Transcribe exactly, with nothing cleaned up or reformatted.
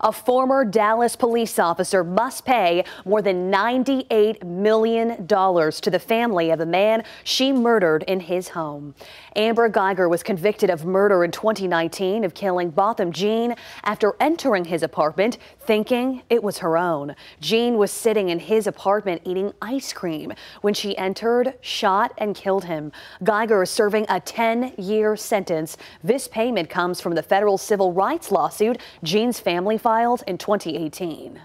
A former Dallas police officer must pay more than ninety-eight million dollars to the family of the man she murdered in his home. Amber Guyger was convicted of murder in twenty nineteen of killing Botham Jean after entering his apartment thinking it was her own. Jean was sitting in his apartment eating ice cream when she entered, shot, and killed him. Guyger is serving a ten-year sentence. This payment comes from the federal civil rights lawsuit Jean's family filed in twenty eighteen.